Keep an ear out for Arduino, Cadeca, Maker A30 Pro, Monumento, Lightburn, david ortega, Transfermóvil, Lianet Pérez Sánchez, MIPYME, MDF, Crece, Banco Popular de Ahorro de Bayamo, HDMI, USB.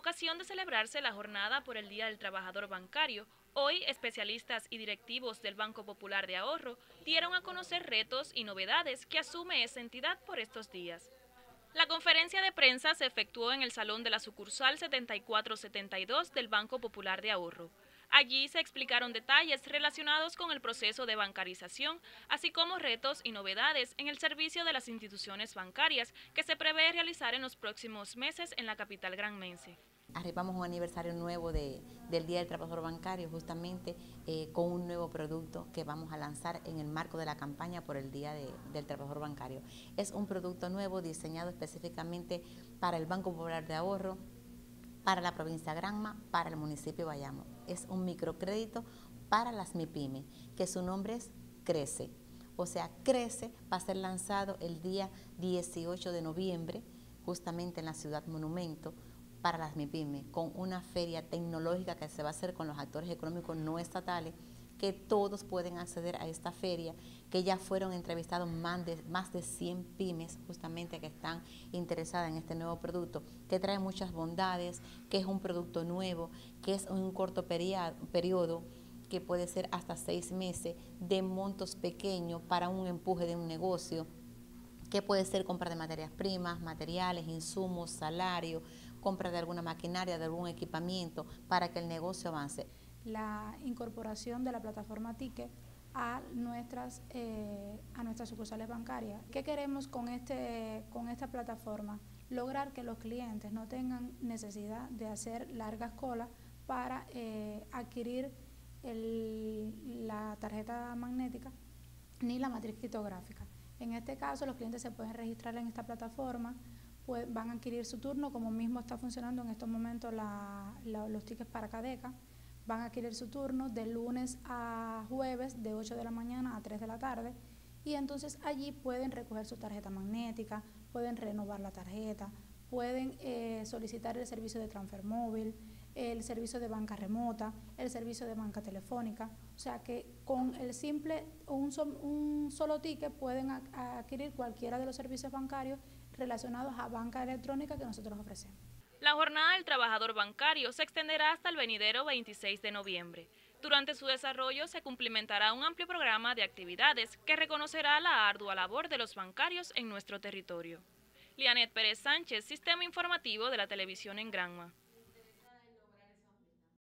ocasión de celebrarse la jornada por el Día del Trabajador Bancario, hoy especialistas y directivos del Banco Popular de Ahorro dieron a conocer retos y novedades que asume esa entidad por estos días. La conferencia de prensa se efectuó en el salón de la sucursal 7472 del Banco Popular de Ahorro. Allí se explicaron detalles relacionados con el proceso de bancarización, así como retos y novedades en el servicio de las instituciones bancarias que se prevé realizar en los próximos meses en la capital granmense. Arribamos un aniversario nuevo del Día del Trabajador Bancario, justamente con un nuevo producto que vamos a lanzar en el marco de la campaña por el Día del Trabajador Bancario. Es un producto nuevo diseñado específicamente para el Banco Popular de Ahorro, para la provincia Granma, para el municipio de Bayamo. Es un microcrédito para las MIPYME, que su nombre es Crece. O sea, Crece va a ser lanzado el día 18 de noviembre, justamente en la ciudad Monumento, para las MIPYME, con una feria tecnológica que se va a hacer con los actores económicos no estatales, que todos pueden acceder a esta feria, que ya fueron entrevistados más de 100 pymes justamente que están interesadas en este nuevo producto, que trae muchas bondades, que es un producto nuevo, que es un corto periodo, que puede ser hasta 6 meses, de montos pequeños para un empuje de un negocio, que puede ser compra de materias primas, materiales, insumos, salario, compra de alguna maquinaria, de algún equipamiento para que el negocio avance. La incorporación de la plataforma Ticket a nuestras sucursales bancarias. ¿Qué queremos con esta plataforma? Lograr que los clientes no tengan necesidad de hacer largas colas para adquirir la tarjeta magnética ni la matriz criptográfica. En este caso, los clientes se pueden registrar en esta plataforma, pues van a adquirir su turno, como mismo está funcionando en estos momentos los tickets para Cadeca. Van a adquirir su turno de lunes a jueves de 8 de la mañana a 3 de la tarde y entonces allí pueden recoger su tarjeta magnética, pueden renovar la tarjeta, pueden solicitar el servicio de Transfermóvil, el servicio de banca remota, el servicio de banca telefónica. O sea que con el simple un solo ticket pueden adquirir cualquiera de los servicios bancarios relacionados a banca electrónica que nosotros ofrecemos. La jornada del trabajador bancario se extenderá hasta el venidero 26 de noviembre. Durante su desarrollo se cumplimentará un amplio programa de actividades que reconocerá la ardua labor de los bancarios en nuestro territorio. Lianet Pérez Sánchez, Sistema Informativo de la Televisión en Granma.